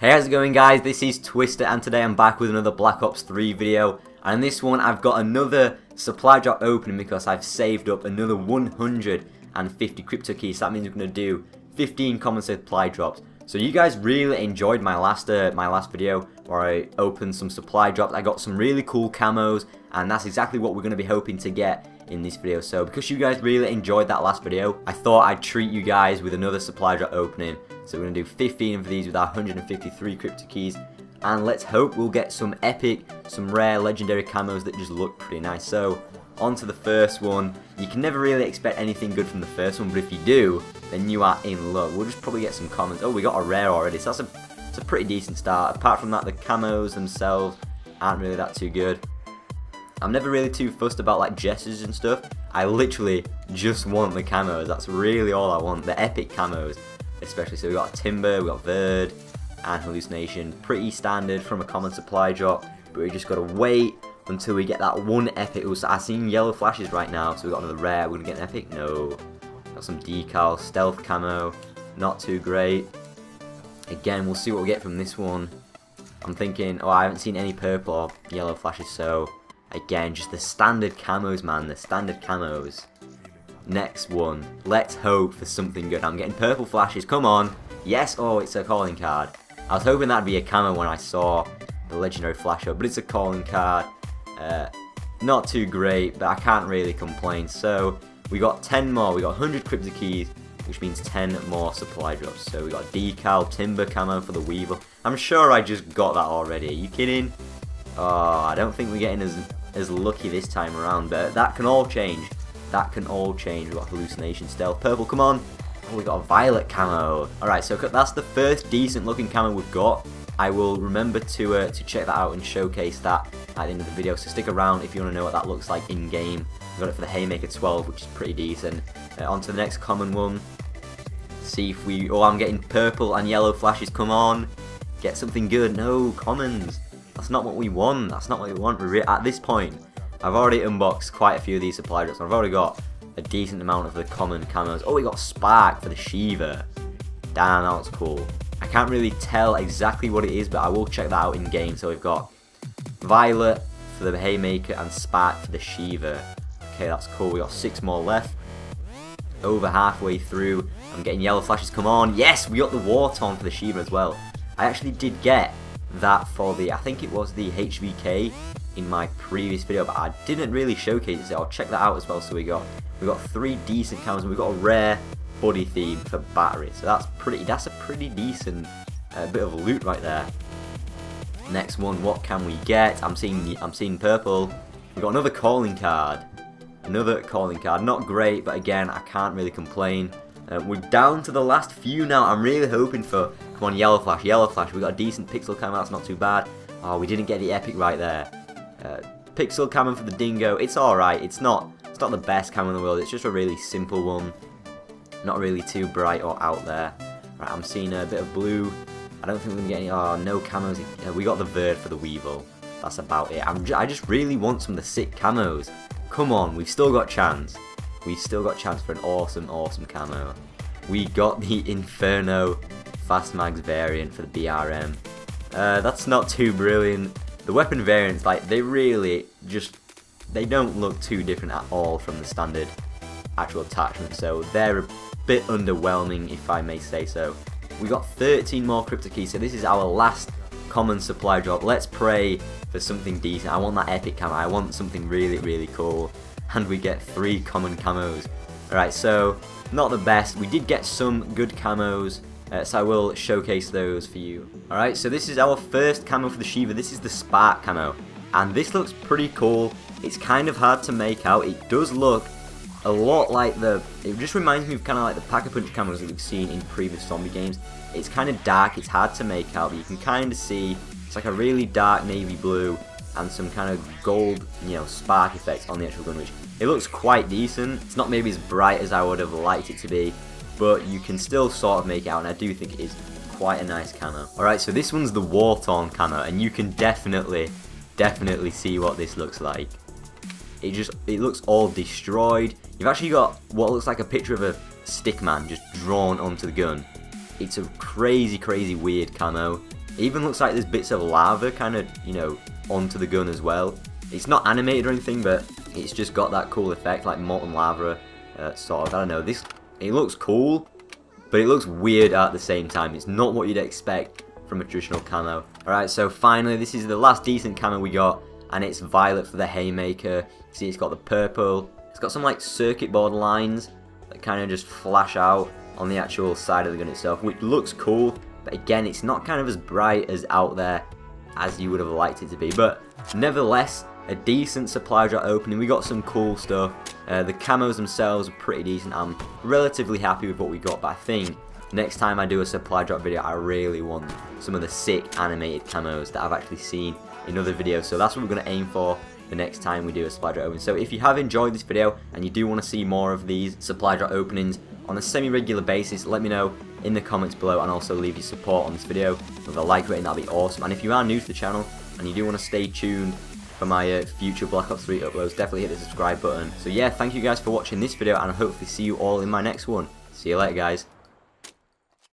Hey, how's it going guys? This is Twister and today I'm back with another Black Ops 3 video, and in this one I've got another supply drop opening because I've saved up another 150 Cryptokeys, so that means we're going to do 15 common supply drops. So you guys really enjoyed my last video where I opened some supply drops. I got some really cool camos, and that's exactly what we're going to be hoping to get in this video. So because you guys really enjoyed that last video, I thought I'd treat you guys with another supply drop opening. So we're going to do 15 of these with our 153 Cryptokeys, and let's hope we'll get some epic, some rare, legendary camos that just look pretty nice. So on to the first one. You can never really expect anything good from the first one, but if you do, then you are in luck. We'll just probably get some comments. Oh, we got a rare already, so that's a pretty decent start. Apart from that, the camos themselves aren't really that too good. I'm never really too fussed about like gestures and stuff. I literally just want the camos. That's really all I want, the epic camos. Especially, so we got Timber, we got Verd, and Hallucination. Pretty standard from a common supply drop, but we just gotta wait until we get that one epic. So I've seen yellow flashes right now, so we got another rare. We're gonna get an epic? No. Got some decal, stealth camo, not too great. Again, we'll see what we get from this one. I'm thinking, oh, I haven't seen any purple or yellow flashes, so again, just the standard camos, man, the standard camos. Next one, let's hope for something good. I'm getting purple flashes, come on. Yes, oh, it's a calling card. I was hoping that'd be a camo when I saw the legendary flash up, but it's a calling card. Not too great, but I can't really complain. So we got 10 more, we got 100 Cryptokeys, which means 10 more supply drops. So we got decal, Timber camo for the Weevil. I'm sure I just got that already, are you kidding? Oh, I don't think we're getting as lucky this time around, but that can all change. That can all change. We've got Hallucination, Stealth, Purple, come on. Oh, we got a Violet camo. Alright, so that's the first decent looking camo we've got. I will remember to check that out and showcase that at the end of the video, so stick around if you want to know what that looks like in game. We've got it for the Haymaker 12, which is pretty decent. On to the next common one. See if we... Oh, I'm getting purple and yellow flashes, come on. Get something good. No, commons. That's not what we want. That's not what we want. At this point, I've already unboxed quite a few of these supply drops, and I've already got a decent amount of the common camos. Oh, we got Spark for the Shiva. Damn, that was cool. I can't really tell exactly what it is, but I will check that out in game. So we've got Violet for the Haymaker and Spark for the Shiva. Okay, that's cool. We got 6 more left. Over halfway through, I'm getting yellow flashes. Come on, yes, we got the Wartorn for the Shiva as well. I actually did get that for the, I think it was the HVK in my previous video, but I didn't really showcase it, so I'll check that out as well. So we got 3 decent camos, and we got a rare body theme for battery, so that's a pretty decent bit of loot right there. Next one, what can we get? I'm seeing purple. We got another calling card, not great, but again I can't really complain. We're down to the last few now. I'm really hoping for, come on, yellow flash. We got a decent pixel camo, that's not too bad. Oh, we didn't get the epic right there. Pixel camo for the Dingo. It's alright. It's not the best camo in the world. It's just a really simple one. Not really too bright or out there. Right, I'm seeing a bit of blue. I don't think we're gonna get any. Oh, no camos. We got the Verd for the Weevil. That's about it. I just really want some of the sick camos. Come on, we've still got chance. We've still got chance for an awesome, awesome camo. We got the Inferno Fast Mags variant for the BRM. That's not too brilliant. The weapon variants, like, they really just, they don't look too different at all from the standard actual attachment, so they're a bit underwhelming, if I may say so. We got 13 more Cryptokeys, so this is our last common supply drop. Let's pray for something decent. I want that epic camo. I want something really, really cool. And we get 3 common camos. Alright, so, not the best. We did get some good camos. So I will showcase those for you. Alright, so this is our first camo for the Shiva. This is the Spark camo. And this looks pretty cool. It's kind of hard to make out. It does look a lot like the... It just reminds me of kind of like the Pack-a-Punch camos that we've seen in previous zombie games. It's kind of dark. It's hard to make out. But you can kind of see it's like a really dark navy blue and some kind of gold, you know, spark effects on the actual gun, which it looks quite decent. It's not maybe as bright as I would have liked it to be, but you can still sort of make it out, and I do think it is quite a nice camo. Alright, so this one's the Wartorn camo, and you can definitely see what this looks like. It looks all destroyed. You've actually got what looks like a picture of a stick man just drawn onto the gun. It's a crazy, crazy weird camo. It even looks like there's bits of lava kind of, you know, onto the gun as well. It's not animated or anything, but it's just got that cool effect, like molten lava, sort of, I don't know, this, it looks cool, but it looks weird at the same time. It's not what you'd expect from a traditional camo. Alright, so finally, this is the last decent camo we got, and it's violet for the Haymaker. See, it's got the purple, it's got some like circuit board lines that kind of just flash out on the actual side of the gun itself, which looks cool, but again, it's not kind of as bright as out there as you would have liked it to be, but nevertheless, a decent supply drop opening. We got some cool stuff. The camos themselves are pretty decent. I'm relatively happy with what we got, but I think next time I do a supply drop video, I really want some of the sick animated camos that I've actually seen in other videos, so that's what we're going to aim for the next time we do a supply drop opening. So if you have enjoyed this video and you do want to see more of these supply drop openings on a semi-regular basis, let me know in the comments below, and also leave your support on this video with a like rating. That'd be awesome. And if you are new to the channel and you do want to stay tuned for my future Black Ops 3 uploads, definitely hit the subscribe button. So yeah, thank you guys for watching this video, and I'll hopefully see you all in my next one. See you later, guys.